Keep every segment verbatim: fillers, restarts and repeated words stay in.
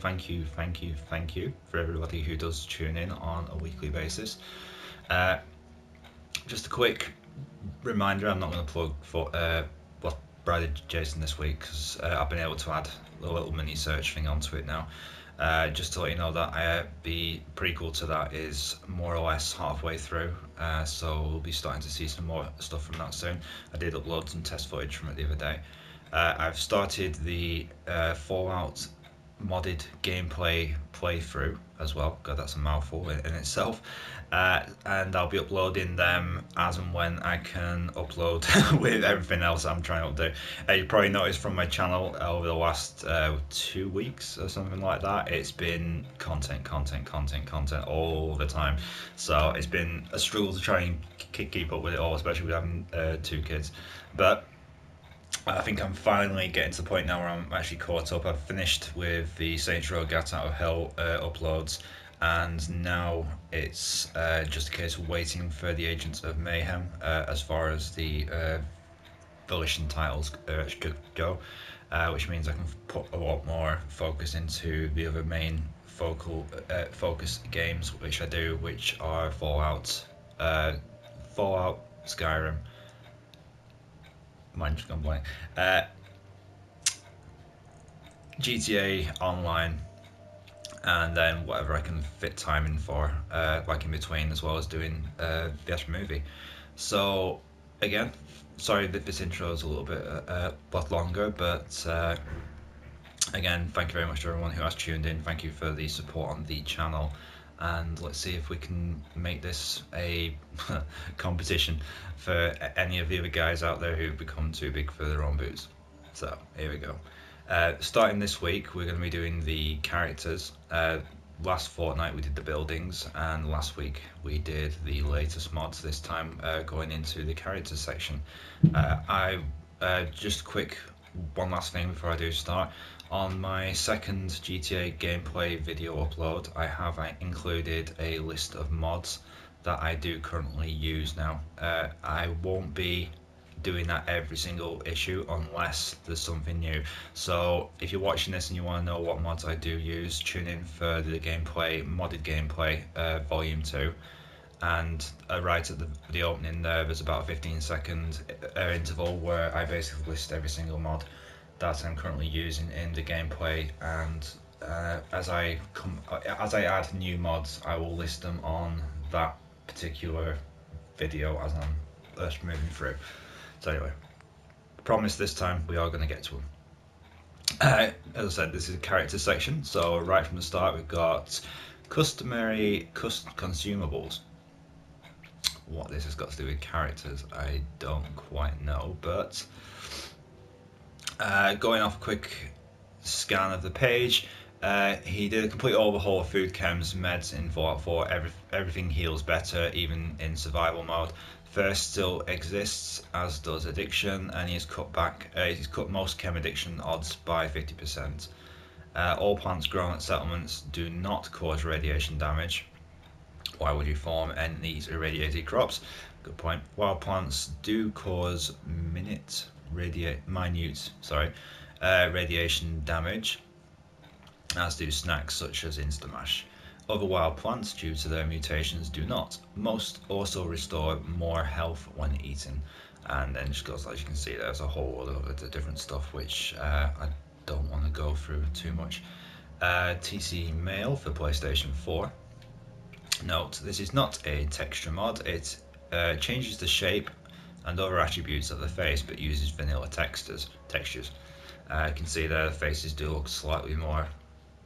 thank you, thank you, thank you for everybody who does tune in on a weekly basis. Uh, just a quick reminder, I'm not going to plug for uh, what Bride of Jason this week, because uh, I've been able to add a little mini search thing onto it now. Uh, just to let you know that uh, the prequel to that is more or less halfway through, uh, so we'll be starting to see some more stuff from that soon. I did upload some test footage from it the other day. Uh, I've started the uh, Fallout modded gameplay playthrough as well. God, that's a mouthful in, in itself. Uh, and I'll be uploading them as and when I can upload with everything else I'm trying to do. Uh, you probably noticed from my channel over the last uh, two weeks or something like that, it's been content, content, content, content all the time. So it's been a struggle to try and keep up with it all, especially with having uh, two kids. But I think I'm finally getting to the point now where I'm actually caught up. I've finished with the Saints Row Gat Out of Hell uh, uploads, and now it's uh, just a case of waiting for the Agents of Mayhem uh, as far as the uh, Volition titles uh, should go, uh, which means I can put a lot more focus into the other main focal uh, focus games, which I do, which are Fallout, uh, Fallout, Skyrim. Mine's just gone blank. Uh, G T A Online, and then whatever I can fit time in for, uh, like in between, as well as doing uh, the actual movie. So again, sorry that this intro is a little bit uh, lot longer, but uh, again, thank you very much to everyone who has tuned in. Thank you for the support on the channel. And let's see if we can make this a competition for any of the other guys out there who've become too big for their own boots. So here we go. Uh, starting this week, we're going to be doing the characters. Uh, last fortnight we did the buildings, and last week we did the latest mods, this time uh, going into the characters section. Uh, I uh, just quick one last thing before I do start. On my second G T A gameplay video upload, I have I included a list of mods that I do currently use now. Uh, I won't be doing that every single issue unless there's something new. So if you're watching this and you want to know what mods I do use, tune in for the gameplay, modded gameplay, uh, volume two. And uh, right at the, the opening there, there's about a fifteen second uh, interval where I basically list every single mod that I'm currently using in the gameplay, and uh, as I come, as I add new mods, I will list them on that particular video as I'm uh, moving through. So anyway, promise this time we are going to get to them. Uh, as I said, this is a character section, so right from the start we've got customary cus consumables. What this has got to do with characters, I don't quite know, but. Uh, going off a quick scan of the page, uh, he did a complete overhaul of food, chems, meds in Fallout four. Every, everything heals better, even in survival mode. Thirst still exists, as does addiction, and he's cut back. Uh, he's cut most chem addiction odds by fifty percent. Uh, all plants grown at settlements do not cause radiation damage. Why would you farm any irradiated crops? Good point. Wild plants do cause minute. Radiate minute, sorry, uh, radiation damage, as do snacks such as Instamash. Other wild plants, due to their mutations, do not. Most also restore more health when eaten, and then just goes, as you can see, there's a whole lot of different stuff which uh, I don't want to go through too much. Uh, T C Mail for PlayStation four. Note, this is not a texture mod. It uh, changes the shape and other attributes of the face, but uses vanilla textures. Textures. Uh, you can see there the faces do look slightly more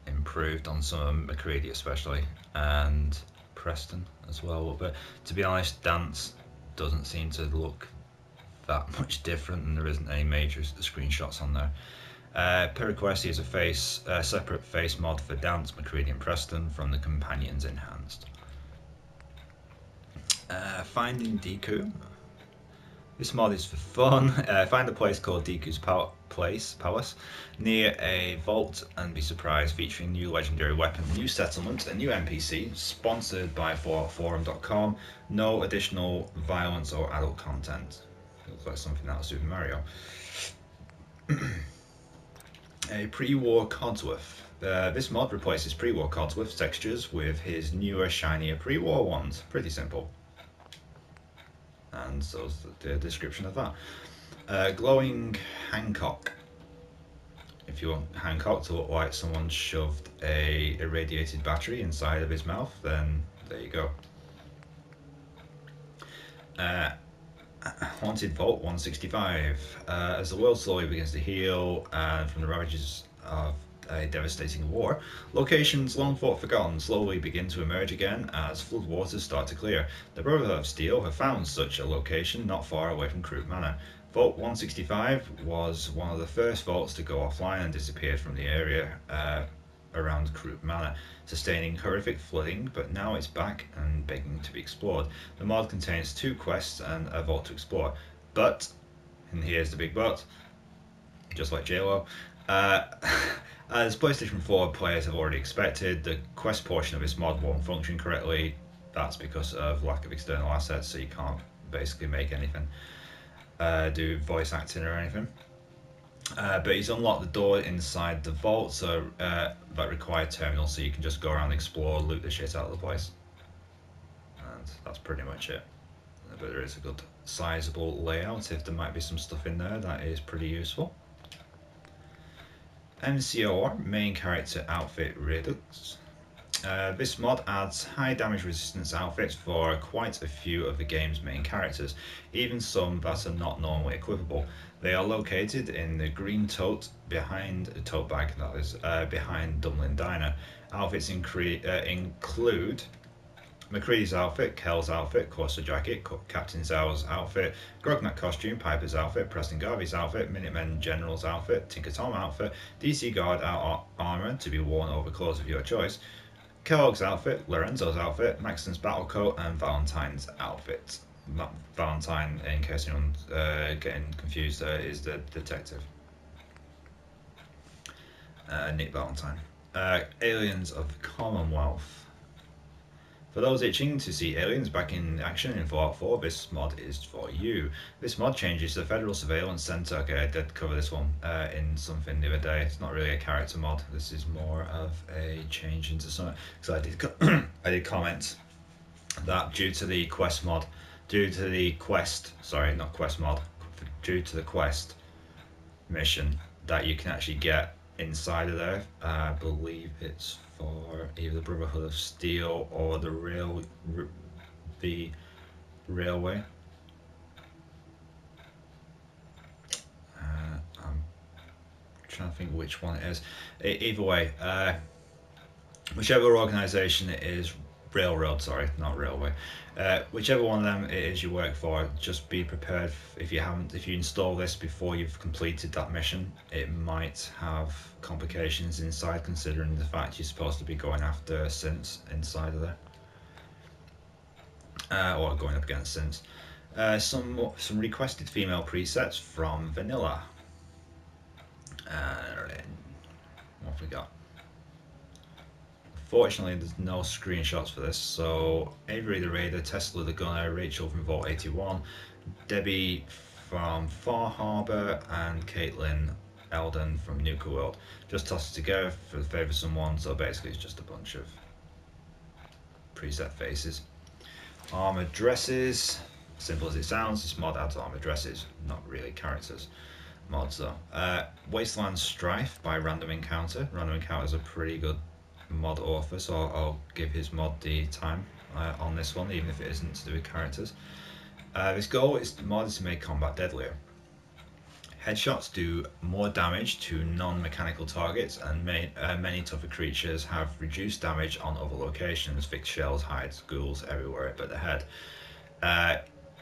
improved on some of MacCready especially, and Preston as well. But to be honest, Dance doesn't seem to look that much different, and there isn't any major screenshots on there. Uh, Piraquesi is a face, a separate face mod for Dance, MacCready and Preston from the Companions Enhanced. Uh, Finding Deku. This mod is for fun. Uh, find a place called Deku's Pal Place Palace near a vault and be surprised, featuring new legendary weapon, new settlement, a new N P C, sponsored by Fallout Forum dot com. No additional violence or adult content. Looks like something out of Super Mario. A pre-war Codsworth. Uh, this mod replaces pre-war Codsworth textures with his newer, shinier pre-war ones. Pretty simple. And so's the, the description of that. Uh, glowing Hancock. If you want Hancock to look like someone shoved a irradiated battery inside of his mouth, then there you go. Uh, haunted Vault one sixty-five. Uh, as the world slowly begins to heal and uh, from the ravages of a devastating war, locations long thought forgotten slowly begin to emerge again as floodwaters start to clear. The Brotherhood of Steel have found such a location not far away from Crute Manor. Vault one sixty-five was one of the first vaults to go offline and disappeared from the area uh, around Crute Manor, sustaining horrific flooding, but now it's back and begging to be explored. The mod contains two quests and a vault to explore, but, and here's the big but, just like J Lo, uh, as PlayStation four players have already expected, the quest portion of this mod won't function correctly. That's because of lack of external assets, so you can't basically make anything, uh, do voice acting or anything. Uh, but he's unlocked the door inside the vault, so uh, that required terminal, so you can just go around and explore, loot the shit out of the place. And that's pretty much it. But there is a good sizable layout. If there might be some stuff in there, that is pretty useful. M C O R, main character outfit redux. Uh, this mod adds high damage resistance outfits for quite a few of the game's main characters, even some that are not normally equipable. They are located in the green tote behind a tote bag that is uh, behind Dublin Diner. Outfits incre uh, include MacCready's outfit, Kell's outfit, Corsair jacket, Captain Zhao's outfit, Grognat costume, Piper's outfit, Preston Garvey's outfit, Minutemen General's outfit, Tinker Tom outfit, D C Guard out armour to be worn over clothes of your choice, Kellogg's outfit, Lorenzo's outfit, Maxton's battle coat, and Valentine's outfit. Not Valentine, in case anyone's uh, getting confused, uh, is the detective. Uh, Nick Valentine. Uh, Aliens of the Commonwealth. For those itching to see aliens back in action in Fallout four, this mod is for you. This mod changes the Federal Surveillance Center. Okay, I did cover this one uh, in something the other day. It's not really a character mod. This is more of a change into something. Because I did, co I did comment that due to the quest mod, due to the quest, sorry, not quest mod, due to the quest mission that you can actually get inside of there. I believe it's for either the Brotherhood of Steel or the rail, r the railway. Uh, I'm trying to think which one it is. Either way, uh, whichever organisation it is, Railroad, sorry, not railway. Uh, whichever one of them it is you work for, just be prepared if you haven't. If you install this before you've completed that mission, it might have complications inside, considering the fact you're supposed to be going after Synth inside of there, uh, or going up against Synth. Uh, some some requested female presets from Vanilla. Uh, what have we got? Fortunately, there's no screenshots for this, so Avery the Raider, Tesla the Gunner, Rachel from Vault eighty-one, Debbie from Far Harbor, and Caitlin Eldon from Nuka World. Just toss it together for the favour of someone, so basically it's just a bunch of preset faces. Armoured dresses, simple as it sounds, this mod adds armoured dresses, not really characters. Mods though. Uh, Wasteland Strife by Random Encounter. Random Encounter is a pretty good mod author, so I'll, I'll give his mod the time uh, on this one, even if it isn't to do with characters. Uh, this goal is mod is to make combat deadlier. Headshots do more damage to non-mechanical targets, and may, uh, many tougher creatures have reduced damage on other locations. Fixed shells, hides, ghouls everywhere but the head. Uh,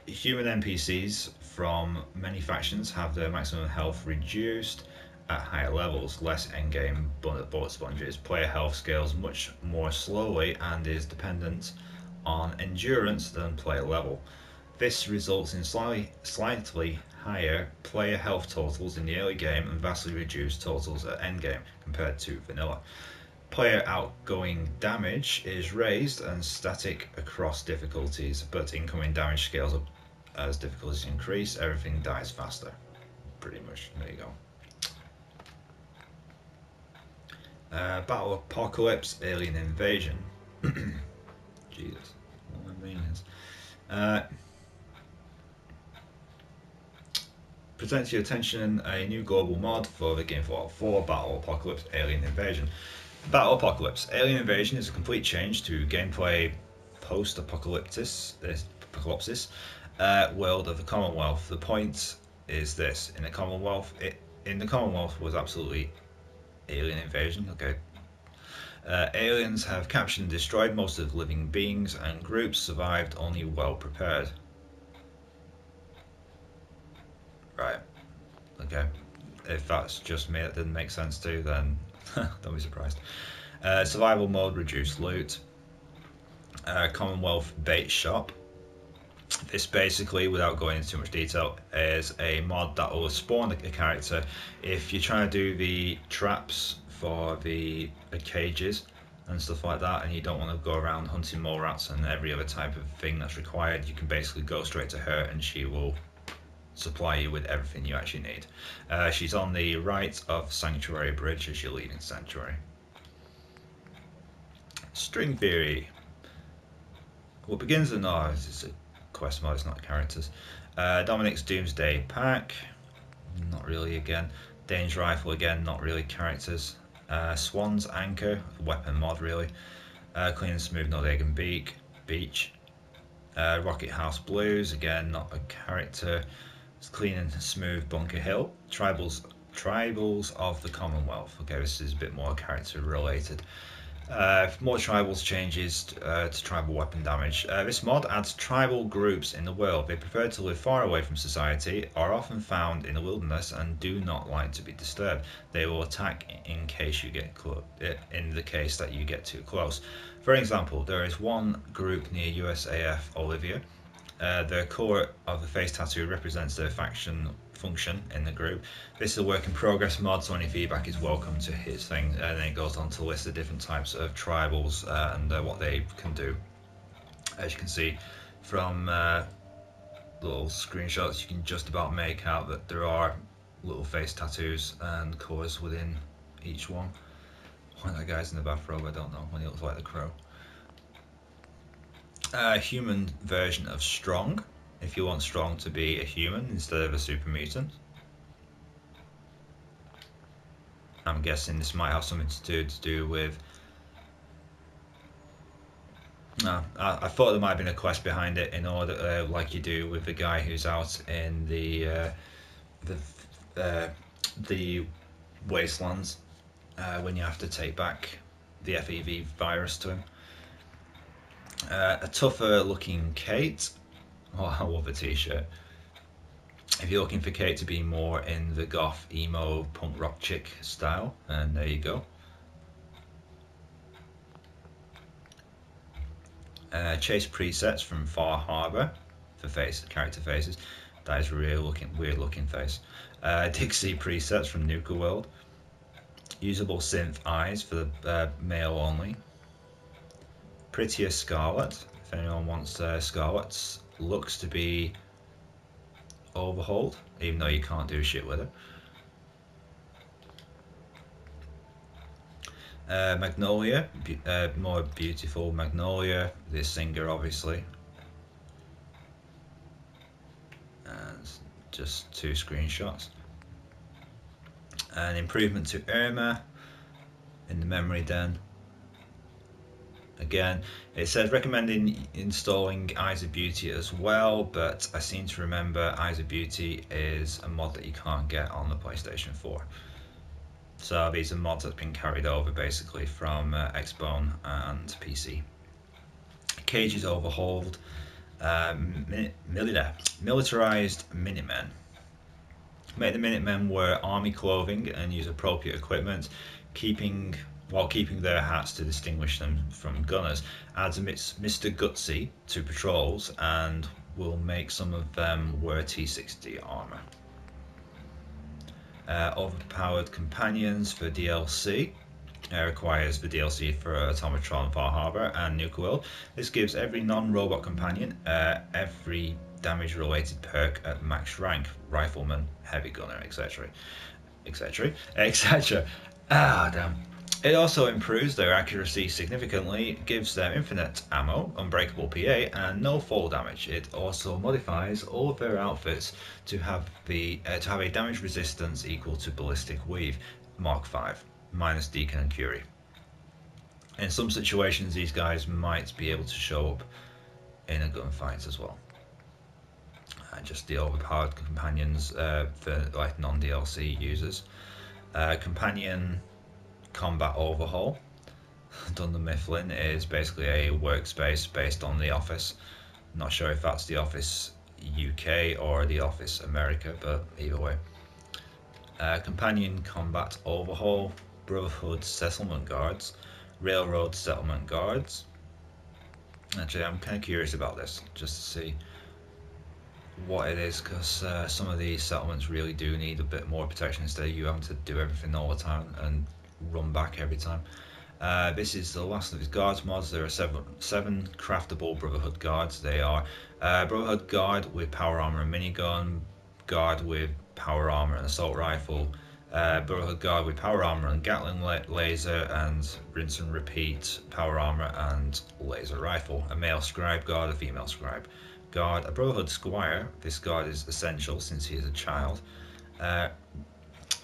human N P Cs from many factions have their maximum health reduced at higher levels, less endgame bullet sponges. Player health scales much more slowly and is dependent on endurance than player level. This results in slightly, slightly higher player health totals in the early game and vastly reduced totals at endgame compared to vanilla. Player outgoing damage is raised and static across difficulties, but incoming damage scales up as difficulties increase. Everything dies faster. Pretty much, there you go. Uh, Battle Apocalypse Alien Invasion. Jesus. What are aliens? Uh, present to your attention a new global mod for the game Fallout four, Battle Apocalypse Alien Invasion. Battle Apocalypse Alien Invasion is a complete change to gameplay post-apocalypsis uh, world of the Commonwealth. The point is this: in the Commonwealth, it, in the Commonwealth was absolutely alien invasion. Okay, uh, aliens have captured and destroyed most of the living beings, and groups survived only well prepared. Right. Okay. If that's just me, that didn't make sense to, then don't be surprised. Uh, survival mode, reduced loot. Uh, Commonwealth bait shop. This basically, without going into too much detail, is a mod that will spawn a character if you're trying to do the traps for the, the cages and stuff like that, and you don't want to go around hunting more rats and every other type of thing that's required. You can basically go straight to her and she will supply you with everything you actually need. Uh, she's on the right of Sanctuary Bridge as you're leaving Sanctuary. String Theory. What begins in Nora is a quest mode, it's not characters. Uh, Dominic's Doomsday Pack, not really again. Dane's Rifle again, not really characters. Uh, Swan's Anchor, weapon mod really. Uh, Clean and Smooth Nod Egg and Beak, Beach. Uh, Rocket House Blues, again not a character. It's Clean and Smooth Bunker Hill. Tribals, Tribals of the Commonwealth. Okay, this is a bit more character related. Uh, more tribals changes uh, to tribal weapon damage. Uh, this mod adds tribal groups in the world. They prefer to live far away from society, are often found in the wilderness, and do not like to be disturbed. They will attack in case you get clo in the case that you get too close. For example, there is one group near U S A F Olivia. Uh, the colour of the face tattoo represents their faction function in the group. This is a work in progress mod, so any feedback is welcome to his thing. And then it goes on to list the different types of tribals uh, and uh, what they can do. As you can see from uh, little screenshots, you can just about make out that there are little face tattoos and colours within each one. Why that guy's in the bathrobe, I don't know, when he looks like the Crow. A human version of Strong, if you want Strong to be a human instead of a super mutant. I'm guessing this might have something to do, to do with... No, I, I thought there might have been a quest behind it, in order, uh, like you do with the guy who's out in the uh, the, uh, the wastelands uh, when you have to take back the F E V virus to him. Uh, a tougher looking Kate. Oh, I love the t-shirt. If you're looking for Kate to be more in the goth, emo, punk rock chick style, and there you go. Uh, chase presets from Far Harbor for face character faces. That is a real looking, weird looking face. Uh, Dixie presets from Nuka World. Usable synth eyes for the uh, male only. Prettier Scarlet, if anyone wants uh, Scarlet's looks to be overhauled, even though you can't do shit with it. Uh, Magnolia, be uh, more beautiful Magnolia, the singer obviously. And just two screenshots. An improvement to Irma in the Memory Den. Again, it says recommending installing Eyes of Beauty as well, but I seem to remember Eyes of Beauty is a mod that you can't get on the PlayStation four. So these are mods that's been carried over basically from uh, Xbone and P C. Cages overhauled, um, min mil militarized Minutemen. Make the Minutemen wear army clothing and use appropriate equipment, keeping. while keeping their hats to distinguish them from gunners. Adds Mister Gutsy to patrols and will make some of them wear T sixty armour. Uh, overpowered companions for D L C. It uh, requires the D L C for Automatron, Far Harbor and Nuka World. This gives every non-robot companion uh, every damage related perk at max rank. Rifleman, heavy gunner, etc, etc, etc. Ah, damn. It also improves their accuracy significantly, gives them infinite ammo, unbreakable P A, and no fall damage. It also modifies all of their outfits to have the uh, to have a damage resistance equal to ballistic weave, Mark five, minus Deacon and Curie. In some situations, these guys might be able to show up in a gunfight as well. And just deal with hard companions uh, for like non-D L C users. Uh, companion Combat Overhaul, Dunder Mifflin, is basically a workspace based on The Office. I'm not sure if that's The Office U K or The Office America, but either way. Uh, companion Combat Overhaul, Brotherhood Settlement Guards, Railroad Settlement Guards. Actually, I'm kind of curious about this, just to see what it is, because uh, some of these settlements really do need a bit more protection instead of you having to do everything all the time and run back every time. Uh, this is the last of his guards mods. There are seven, seven craftable Brotherhood Guards. They are uh, Brotherhood Guard with power armor and minigun, Guard with power armor and assault rifle, uh, Brotherhood Guard with power armor and Gatling laser, and rinse and repeat power armor and laser rifle. A male Scribe Guard, a female Scribe Guard, a Brotherhood Squire. This guard is essential since he is a child. Uh,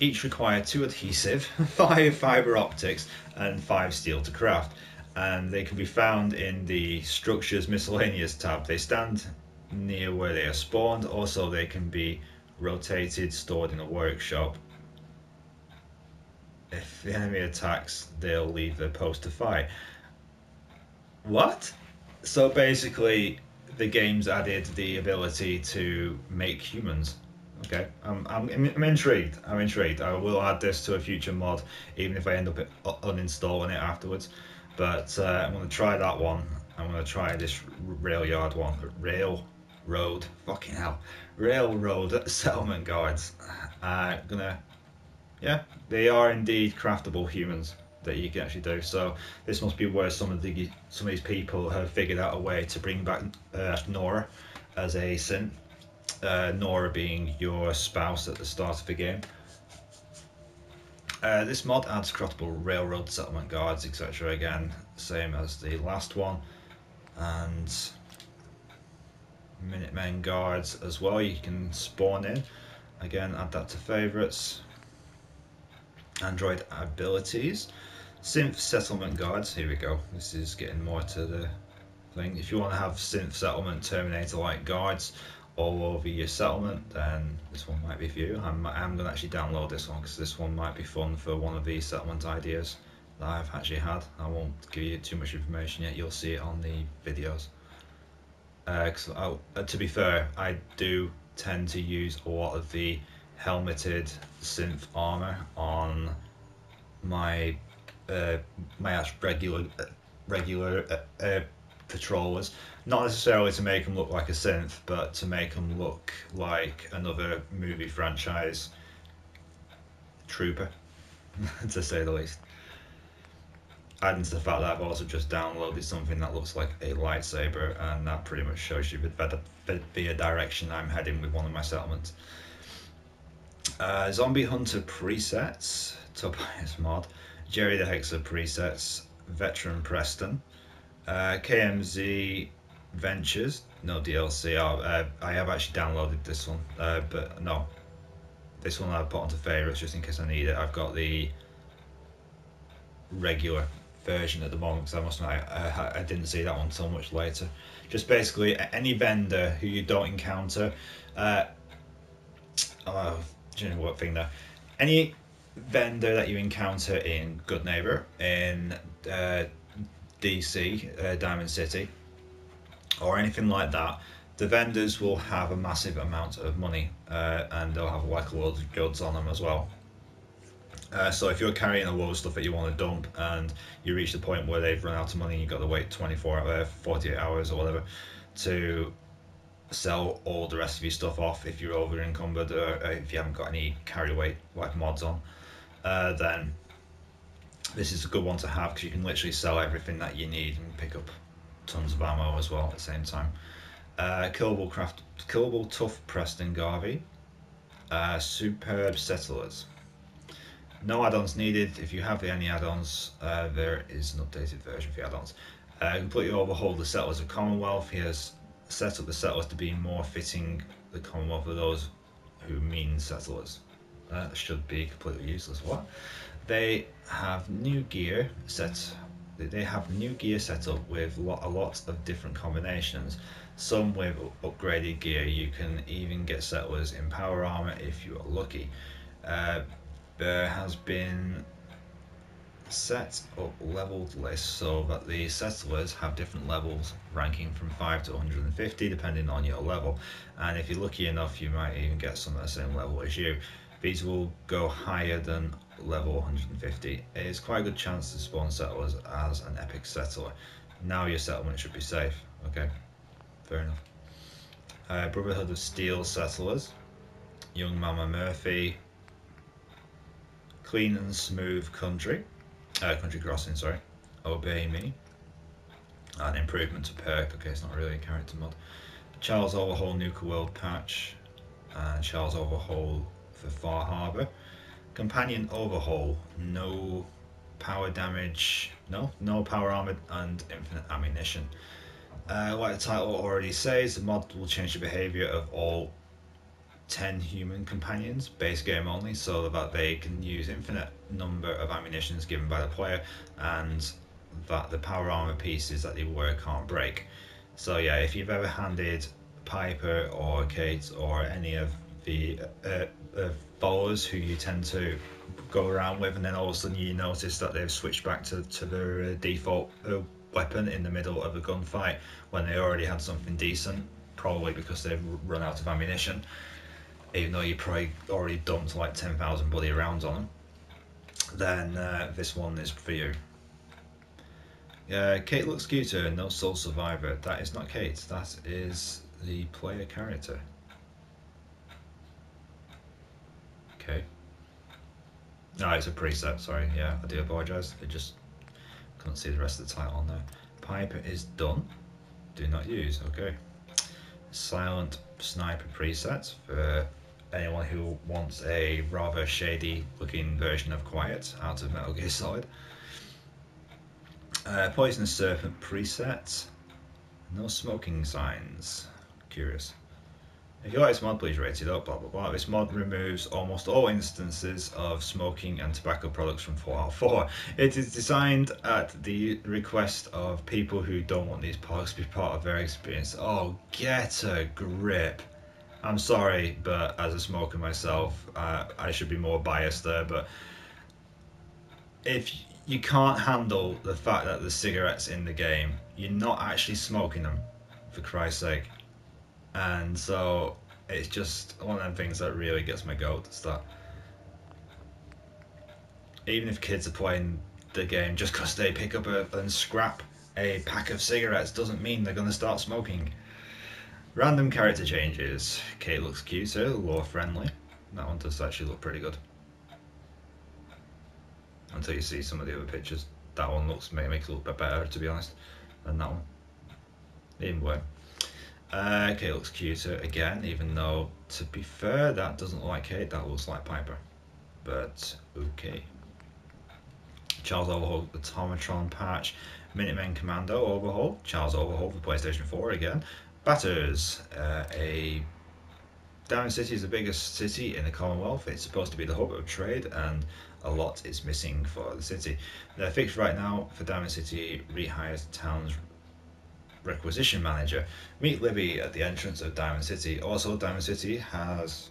each require two adhesive, five fiber optics, and five steel to craft, and they can be found in the Structures Miscellaneous tab. They stand near where they are spawned. Also, they can be rotated, stored in a workshop. If the enemy attacks, they'll leave their post to fight. What? So basically, the game's added the ability to make humans. Okay, I'm, I'm, I'm intrigued, I'm intrigued. I will add this to a future mod, even if I end up uninstalling it afterwards. But uh, I'm going to try that one. I'm going to try this rail yard one. Railroad, fucking hell. Railroad Settlement Guards. Uh, gonna, yeah, they are indeed craftable humans that you can actually do. So this must be where some of the some of these people have figured out a way to bring back uh, Nora as a synth. Uh, Nora being your spouse at the start of the game. Uh, this mod adds craftable railroad settlement guards, et cetera. Again, same as the last one, and Minutemen guards as well. You can spawn in. Again, add that to favorites. Android abilities, Synth settlement guards. Here we go. This is getting more to the thing. If you want to have Synth settlement Terminator-like guards all over your settlement, then this one might be for you. I'm, I'm going to actually download this one, because this one might be fun for one of these settlement ideas that I've actually had. I won't give you too much information yet, you'll see it on the videos. Uh, cause I, to be fair, I do tend to use a lot of the helmeted synth armor on my uh, my regular, uh, regular uh, uh, patrollers. Not necessarily to make them look like a synth, but to make them look like another movie franchise trooper, to say the least. Adding to the fact that I've also just downloaded something that looks like a lightsaber, and that pretty much shows you the, the, the direction I'm heading with one of my settlements. Uh, Zombie Hunter presets, Tobias mod, Jerry the Hexer presets, Veteran Preston, Uh, K M Z Ventures, no D L C. Oh, uh, I have actually downloaded this one, uh, but no, this one I've put onto favorites just in case I need it. I've got the regular version at the moment, because I must not, I, I, I didn't see that one until much later. Just basically any vendor who you don't encounter, uh, oh, do you know what thing there? Any vendor that you encounter in Good Neighbor, in uh, D C, uh, Diamond City, or anything like that, the vendors will have a massive amount of money, uh, and they'll have like a load of goods on them as well. Uh, so if you're carrying a load of stuff that you want to dump, and you reach the point where they've run out of money, and you've got to wait twenty-four, forty-eight hours or whatever to sell all the rest of your stuff off, if you're over encumbered or if you haven't got any carry weight like mods on, uh, then this is a good one to have, because you can literally sell everything that you need and pick up tons of ammo as well at the same time. Uh, Killable Craft, Killable Tough Preston Garvey, uh, Superb Settlers, No add-ons needed. If you have any add-ons, uh, there is an updated version for add-ons. Uh, completely overhaul the settlers of Commonwealth. He has set up the settlers to be more fitting the Commonwealth of those who mean settlers. That should be completely useless. What? They have new gear set. They have new gear set up with lot, a lot of different combinations. Some with upgraded gear. You can even get settlers in power armor if you are lucky. Uh, there has been set up leveled lists so that the settlers have different levels ranking from five to one hundred fifty depending on your level. And if you're lucky enough, you might even get some at the same level as you. These will go higher than level one hundred fifty. It is quite a good chance to spawn settlers as an epic settler. Now your settlement should be safe. Okay, fair enough. Uh, Brotherhood of Steel settlers. Young Mama Murphy. Clean and smooth country. Uh, country crossing, sorry. Obey me. An improvement to perk. Okay, it's not really a character mod. Charles Overhaul Nuka World patch. And Charles Overhaul for Far Harbor. Companion overhaul, no power damage, no, no power armor and infinite ammunition. Uh, like the title already says, the mod will change the behavior of all ten human companions, base game only, so that they can use infinite number of ammunitions given by the player, and that the power armor pieces that they wear can't break. So yeah, if you've ever handed Piper or Kate or any of the uh, uh, followers who you tend to go around with, and then all of a sudden you notice that they've switched back to, to their uh, default uh, weapon in the middle of a gunfight when they already had something decent, probably because they've run out of ammunition, even though you probably already dumped like ten thousand bloody rounds on them, then uh, this one is for you. Uh, Kate looks cuter, no soul survivor. That is not Kate, that is the player character. Okay. No, it's a preset, sorry, yeah, I do apologise, I just couldn't see the rest of the title on there. Piper is done, do not use, okay. Silent Sniper presets for anyone who wants a rather shady looking version of Quiet out of Metal Gear Solid. Uh, Poisonous Serpent preset, no smoking signs, curious. If you like this mod, please rate it up, blah blah blah. This mod removes almost all instances of smoking and tobacco products from Fallout four. It is designed at the request of people who don't want these products to be part of their experience. Oh, get a grip. I'm sorry, but as a smoker myself, uh, I should be more biased there, but if you can't handle the fact that there's cigarettes in the game, you're not actually smoking them, for Christ's sake. And so it's just one of them things that really gets my goat. Is that even if kids are playing the game, just because they pick up a, and scrap a pack of cigarettes doesn't mean they're going to start smoking. Random character changes. Kate looks cuter, lore friendly. That one does actually look pretty good. Until you see some of the other pictures, that one looks makes it look better, to be honest, than that one. Even worse. Uh, Kate looks cuter again, even though, to be fair, that doesn't look like Kate, that looks like Piper. But, okay. Charles Overhaul, Automatron patch. Minutemen Commando Overhaul. Charles Overhaul for PlayStation four again. Batters. Uh, a Diamond City is the biggest city in the Commonwealth. It's supposed to be the hub of trade, and a lot is missing for the city. They're fixed right now for Diamond City, rehires towns. Requisition manager. Meet Libby at the entrance of Diamond City. Also, Diamond City has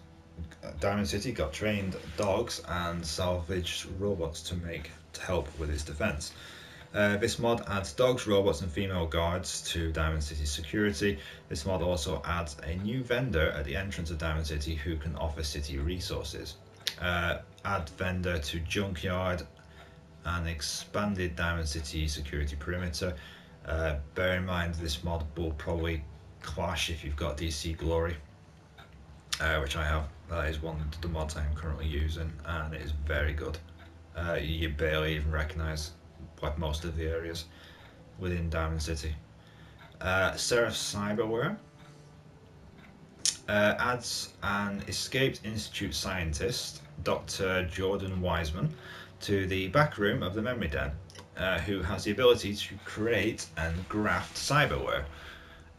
Diamond City got trained dogs and salvaged robots to make to help with its defense. Uh, this mod adds dogs, robots, and female guards to Diamond City's security. This mod also adds a new vendor at the entrance of Diamond City who can offer city resources. Uh, add vendor to junkyard and expanded Diamond City security perimeter. Uh, bear in mind this mod will probably clash if you've got D C Glory, uh, which I have. That is one of the mods I'm currently using, and it is very good. Uh, you barely even recognise like most of the areas within Diamond City. Uh, Serif Cyberware, uh, adds an escaped Institute scientist, Doctor Jordan Wiseman, to the back room of the Memory Den, uh, who has the ability to create and graft cyberware.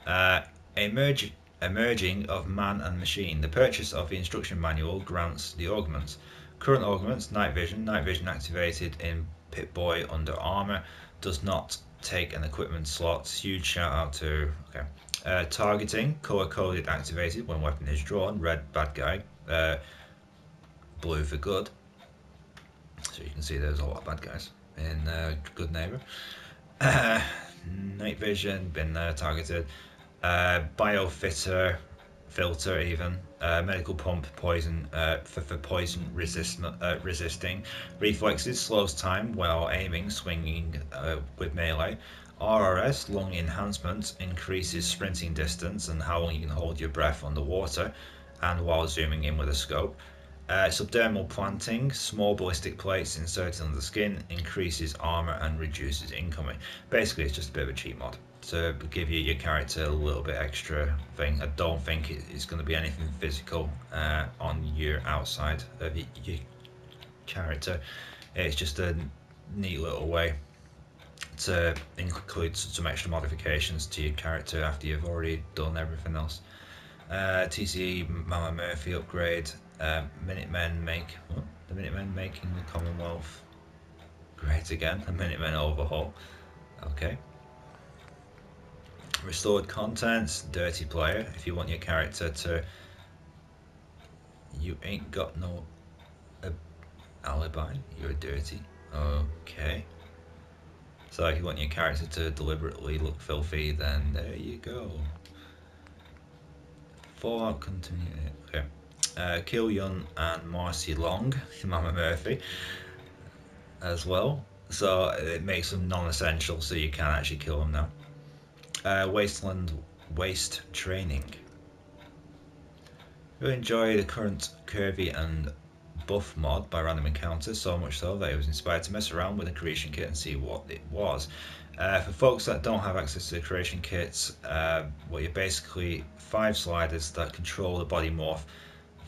Uh, a merge, a merging of man and machine. The purchase of the instruction manual grants the augments. Current augments, night vision, night vision activated in Pip-Boy under armor, does not take an equipment slot. Huge shout out to okay. Uh, targeting, color-coded activated when weapon is drawn, red bad guy, uh, blue for good. So you can see there's a lot of bad guys in uh, Good Neighbor. Uh, night vision, been there, targeted. Uh, biofitter, filter even, uh, medical pump, poison, uh, for, for poison resist, uh, resisting, reflexes, slows time while aiming, swinging uh, with melee, R R S, lung enhancement, increases sprinting distance and how long you can hold your breath underwater and while zooming in with a scope, uh, subdermal planting, small ballistic plates inserted under the skin, increases armor and reduces incoming. Basically it's just a bit of a cheat mod to give you your character a little bit extra thing. I don't think it's going to be anything physical uh, on your outside of your, your character. It's just a neat little way to include some extra modifications to your character after you've already done everything else. Uh, T C Mama Murphy upgrade, uh, Minutemen make what? the Minutemen making the Commonwealth great again. The Minutemen overhaul. Okay. Restored contents, dirty player. If you want your character to, you ain't got no uh, alibi, you're dirty. Okay. So if you want your character to deliberately look filthy, then there you go. Fallout continue. Okay. Uh, Killian and Marcy Long, Mama Murphy, as well. So it makes them non-essential, so you can't actually kill them now. Uh, Wasteland Waste Training. Really enjoy the current Curvy and Buff mod by Random Encounter, so much so that it was inspired to mess around with the creation kit and see what it was. Uh, for folks that don't have access to the creation kits, uh, well, you're basically five sliders that control the body morph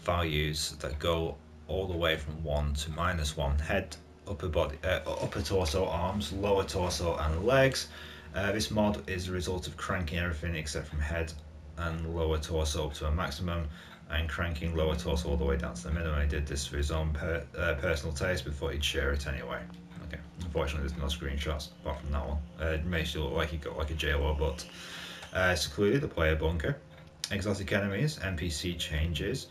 values that go all the way from one to minus one. Head, upper body, uh, upper torso, arms, lower torso, and legs. Uh, this mod is the result of cranking everything except from head and lower torso up to a maximum and cranking lower torso all the way down to the minimum. He did this for his own per, uh, personal taste before he'd share it anyway. Okay, unfortunately there's no screenshots apart from that one. Uh, it makes you look like he got like a J L O butt. Uh, secluded, the player bunker. Exotic enemies, N P C changes.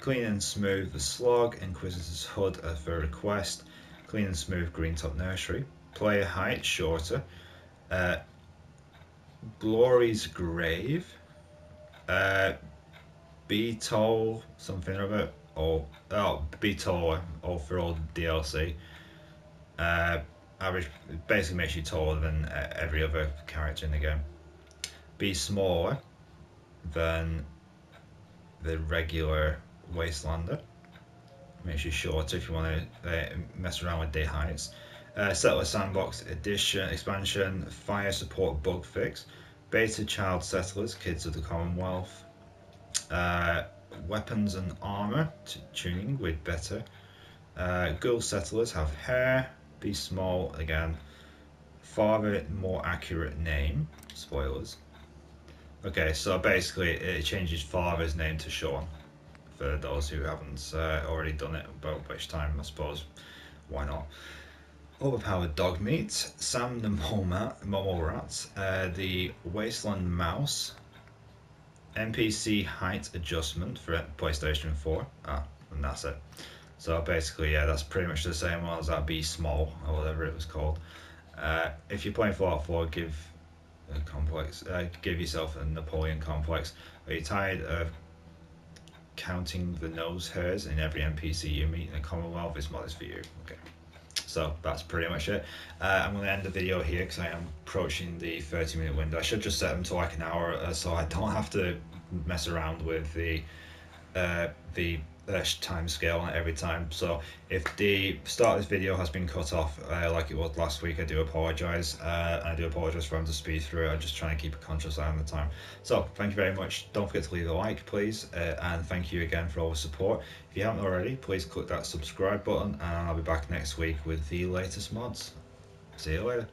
Clean and smooth the slog, Inquisitor's hood for request. Clean and smooth green top nursery. Player height, shorter. Uh, Glory's Grave, uh, B T O L, something or other, or oh, B T O L, all for all D L C. Uh, average basically makes you taller than uh, every other character in the game. Be smaller than the regular Wastelander. Makes you shorter if you want to uh, mess around with day heights. Uh, Settler Sandbox Edition Expansion, Fire Support Bug Fix, Beta Child Settlers, Kids of the Commonwealth, uh, Weapons and Armour Tuning with Better, uh, Girl Settlers Have Hair, Be Small Again, Farther More Accurate Name, spoilers. Okay, so basically it changes Father's name to Sean, for those who haven't uh, already done it, about which time I suppose, why not. Overpowered Dog Meat, Sam the Mole, Mat, Mole Rat, uh, the Wasteland Mouse, N P C Height Adjustment for PlayStation four, ah, and that's it. So basically, yeah, that's pretty much the same one as that Be Small, or whatever it was called. Uh, if you're playing Fallout four, give a complex, uh, give yourself a Napoleon complex. Are you tired of counting the nose hairs in every N P C you meet in the Commonwealth? This mod is for you, okay. So that's pretty much it. Uh, I'm going to end the video here because I am approaching the thirty minute window. I should just set them to like an hour so I don't have to mess around with the uh, the time scale on it every time. So if the start of this video has been cut off uh, like it was last week, I do apologize. Uh, I do apologize for having to speed through it. I'm just trying to keep a conscious eye on the time. So thank you very much. Don't forget to leave a like, please, uh, and thank you again for all the support. If you haven't already, please click that subscribe button, and I'll be back next week with the latest mods. See you later.